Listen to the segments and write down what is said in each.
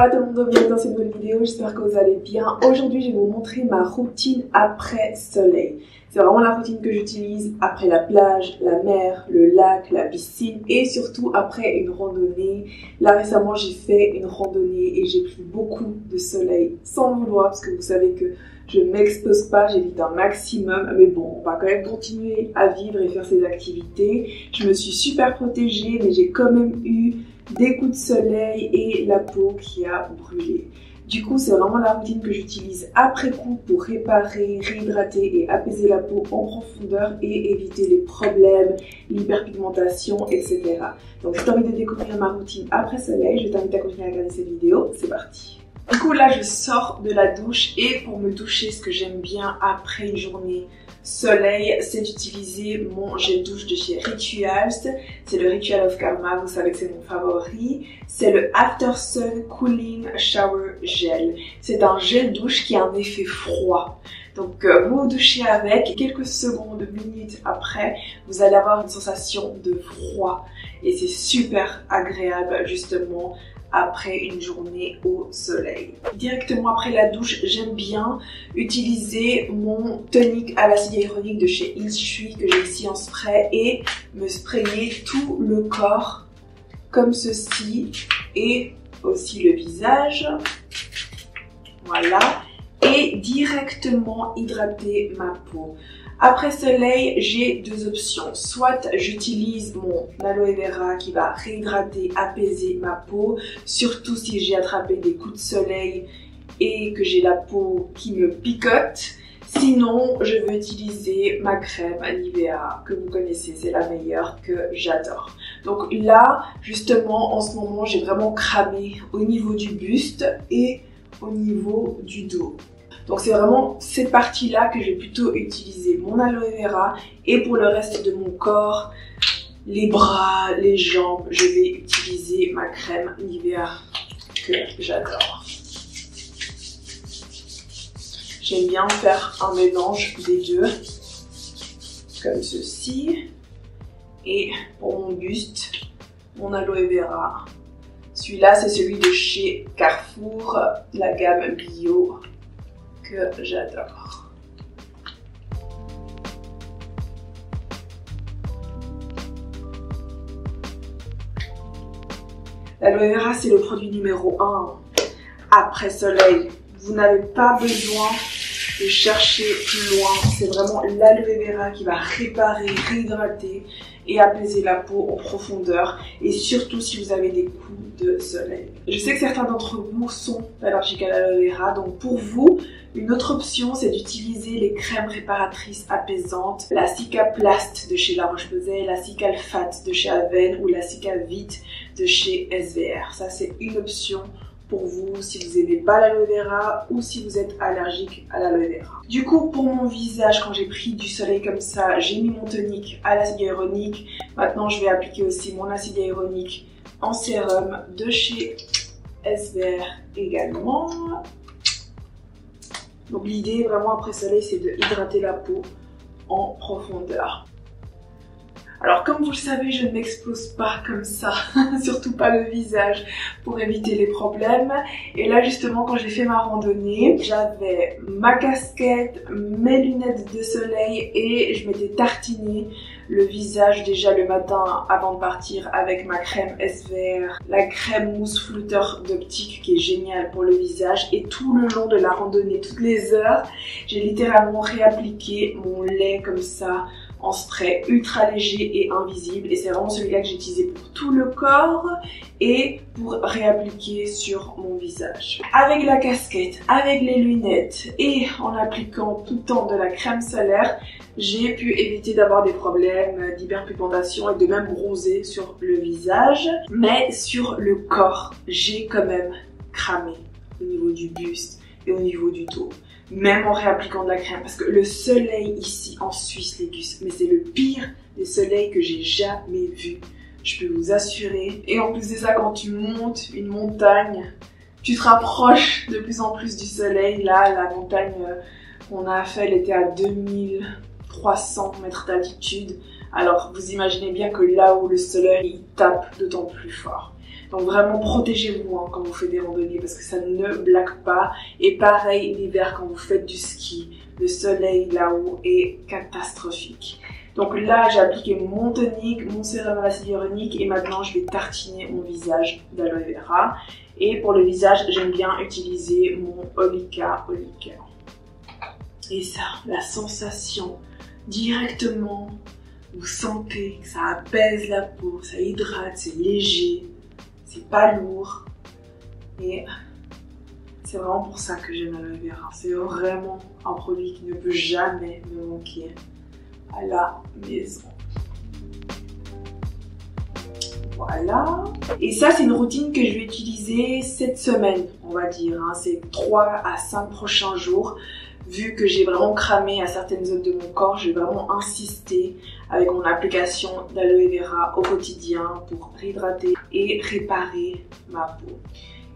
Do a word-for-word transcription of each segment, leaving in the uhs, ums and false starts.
Hola tout le monde, bienvenue dans cette nouvelle vidéo, j'espère que vous allez bien. Aujourd'hui je vais vous montrer ma routine après soleil. C'est vraiment la routine que j'utilise après la plage, la mer, le lac, la piscine et surtout après une randonnée. Là récemment j'ai fait une randonnée et j'ai pris beaucoup de soleil sans vouloir parce que vous savez que je ne m'expose pas, j'évite un maximum. Mais bon, on va quand même continuer à vivre et faire ces activités. Je me suis super protégée mais j'ai quand même eu des coups de soleil et la peau qui a brûlé. Du coup, c'est vraiment la routine que j'utilise après coup pour réparer, réhydrater et apaiser la peau en profondeur et éviter les problèmes, l'hyperpigmentation, et cetera. Donc, si tu as envie de découvrir ma routine après soleil, je t'invite à continuer à regarder cette vidéo. C'est parti! Du coup, là, je sors de la douche et pour me doucher, ce que j'aime bien après une journée soleil, c'est d'utiliser mon gel douche de chez Ritual. C'est le Ritual of Karma, vous savez que c'est mon favori. C'est le After Sun Cooling Shower Gel. C'est un gel douche qui a un effet froid. Donc vous vous douchez avec, quelques secondes, minutes après, vous allez avoir une sensation de froid. Et c'est super agréable justement après une journée au soleil. Directement après la douche, j'aime bien utiliser mon tonique à l'acide hyaluronique de chez Isntree que j'ai ici en spray et me sprayer tout le corps comme ceci et aussi le visage. Voilà. Et directement hydrater ma peau. Après soleil, j'ai deux options. Soit j'utilise mon aloe vera qui va réhydrater, apaiser ma peau, surtout si j'ai attrapé des coups de soleil et que j'ai la peau qui me picote. Sinon, je vais utiliser ma crème Nivea que vous connaissez, c'est la meilleure que j'adore. Donc là, justement, en ce moment, j'ai vraiment cramé au niveau du buste et au niveau du dos. Donc c'est vraiment cette partie-là que je vais plutôt utiliser mon aloe vera et pour le reste de mon corps, les bras, les jambes, je vais utiliser ma crème Nivea que j'adore. J'aime bien faire un mélange des deux, comme ceci. Et pour mon buste, mon aloe vera. Celui-là, c'est celui de chez Carrefour, la gamme bio. Que j'adore. L'aloe vera, c'est le produit numéro un après soleil. Vous n'avez pas besoin de chercher plus loin. C'est vraiment l'aloe vera qui va réparer, réhydrater et apaiser la peau en profondeur. Et surtout si vous avez des coups de soleil. Je sais que certains d'entre vous sont allergiques à l'aloe vera. Donc pour vous, une autre option, c'est d'utiliser les crèmes réparatrices apaisantes, la Cicaplast de chez La Roche-Posay, la Cicalfate de chez Avène ou la Cicavit de chez S V R. Ça, c'est une option pour vous si vous n'aimez pas l'aloe vera ou si vous êtes allergique à l'aloe vera. Du coup, pour mon visage, quand j'ai pris du soleil comme ça, j'ai mis mon tonique à l'acide hyaluronique. Maintenant, je vais appliquer aussi mon acide hyaluronique en sérum de chez S V R également. Donc l'idée vraiment après soleil, c'est de hydrater la peau en profondeur. Alors comme vous le savez, je ne m'expose pas comme ça, surtout pas le visage pour éviter les problèmes. Et là justement quand j'ai fait ma randonnée, j'avais ma casquette, mes lunettes de soleil et je m'étais tartiné le visage déjà le matin avant de partir avec ma crème S V R, la crème mousse flouteur d'optique qui est géniale pour le visage. Et tout le long de la randonnée, toutes les heures, j'ai littéralement réappliqué mon lait comme ça en spray ultra léger et invisible. Et c'est vraiment celui-là que j'ai utilisé pour tout le corps et pour réappliquer sur mon visage. Avec la casquette, avec les lunettes et en appliquant tout le temps de la crème solaire, j'ai pu éviter d'avoir des problèmes d'hyperpigmentation et de même bronzer sur le visage. Mais sur le corps, j'ai quand même cramé au niveau du buste et au niveau du dos. Même en réappliquant de la crème, parce que le soleil ici en Suisse, les gus, mais c'est le pire des soleils que j'ai jamais vu, je peux vous assurer. Et en plus de ça, quand tu montes une montagne, tu te rapproches de plus en plus du soleil. Là, la montagne qu'on a fait, elle était à deux mille trois cents mètres d'altitude. Alors vous imaginez bien que là où le soleil il tape d'autant plus fort. Donc vraiment protégez-vous hein, quand vous faites des randonnées parce que ça ne blague pas. Et pareil l'hiver quand vous faites du ski, le soleil là-haut est catastrophique. Donc là j'ai appliqué mon tonique, mon sérum à l'acide hyaluronique et maintenant je vais tartiner mon visage d'aloe vera. Et pour le visage j'aime bien utiliser mon Olika Olika. Et ça, la sensation directement, vous sentez que ça apaise la peau, ça hydrate, c'est léger, c'est pas lourd. Et c'est vraiment pour ça que j'aime l'aloe vera. C'est vraiment un produit qui ne peut jamais me manquer à la maison. Voilà. Et ça, c'est une routine que je vais utiliser cette semaine, on va dire. Hein. C'est trois à cinq prochains jours. Vu que j'ai vraiment cramé à certaines zones de mon corps, je vais vraiment insister avec mon application d'aloe vera au quotidien pour réhydrater et réparer ma peau.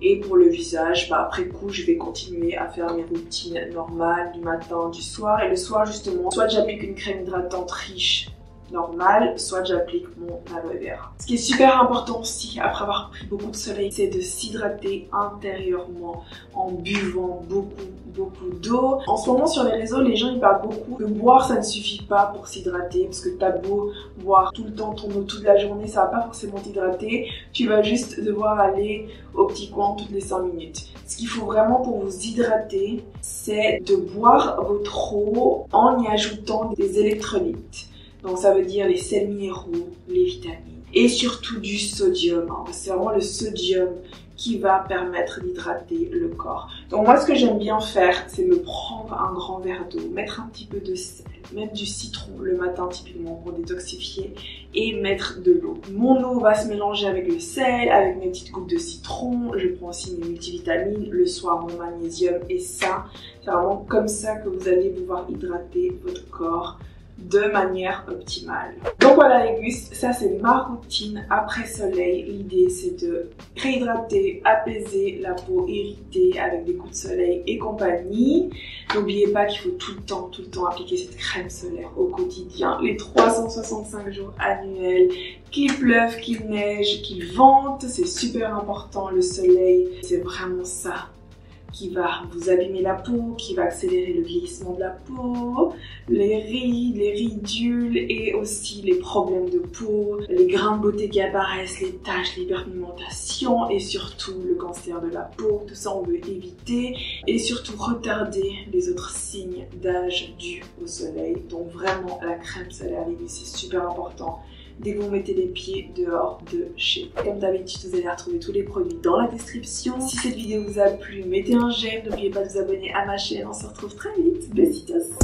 Et pour le visage, bah après coup, je vais continuer à faire mes routines normales du matin, du soir. Et le soir, justement, soit j'applique une crème hydratante riche, normale, soit j'applique mon aloe vera. Ce qui est super important aussi, après avoir pris beaucoup de soleil, c'est de s'hydrater intérieurement en buvant beaucoup, beaucoup d'eau. En ce moment, sur les réseaux, les gens, ils parlent beaucoup que boire, ça ne suffit pas pour s'hydrater, parce que t'as beau boire tout le temps ton eau toute la journée, ça va pas forcément t'hydrater. Tu vas juste devoir aller au petit coin toutes les cinq minutes. Ce qu'il faut vraiment pour vous hydrater, c'est de boire votre eau en y ajoutant des électrolytes. Donc ça veut dire les sels minéraux, les vitamines et surtout du sodium. C'est vraiment le sodium qui va permettre d'hydrater le corps. Donc moi ce que j'aime bien faire, c'est me prendre un grand verre d'eau, mettre un petit peu de sel, même du citron le matin typiquement pour détoxifier et mettre de l'eau. Mon eau va se mélanger avec le sel, avec mes petites gouttes de citron, je prends aussi mes multivitamines, le soir mon magnésium et ça, c'est vraiment comme ça que vous allez pouvoir hydrater votre corps de manière optimale. Donc voilà les gus, ça c'est ma routine après soleil. L'idée c'est de réhydrater, apaiser la peau irritée avec des coups de soleil et compagnie. N'oubliez pas qu'il faut tout le temps, tout le temps appliquer cette crème solaire au quotidien, les trois cent soixante-cinq jours annuels, qu'il pleuve, qu'il neige, qu'il vente, c'est super important le soleil, c'est vraiment ça qui va vous abîmer la peau, qui va accélérer le vieillissement de la peau, les rides, les ridules et aussi les problèmes de peau, les grains de beauté qui apparaissent, les taches, l'hyperpigmentation et surtout le cancer de la peau. Tout ça on veut éviter et surtout retarder les autres signes d'âge dus au soleil. Donc vraiment la crème solaire, c'est super important. Dès que vous mettez les pieds dehors de chez vous. Comme d'habitude, vous allez retrouver tous les produits dans la description. Si cette vidéo vous a plu, mettez un j'aime, n'oubliez pas de vous abonner à ma chaîne. On se retrouve très vite. Besitos.